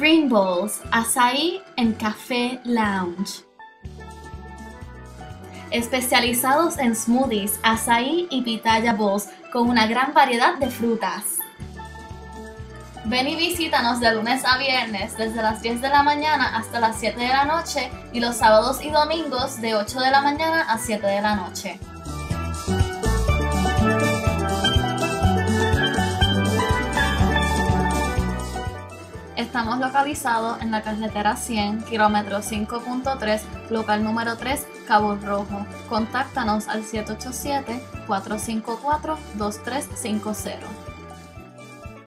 Green Bowls Açaí and Café Lounge. Especializados en smoothies, açaí y pitaya bowls con una gran variedad de frutas. Ven y visítanos de lunes a viernes desde las 10 de la mañana hasta las 7 de la noche y los sábados y domingos de 8 de la mañana a 7 de la noche. Estamos localizados en la carretera 100, kilómetro 5.3, local número 3, Cabo Rojo. Contáctanos al 787-454-2350.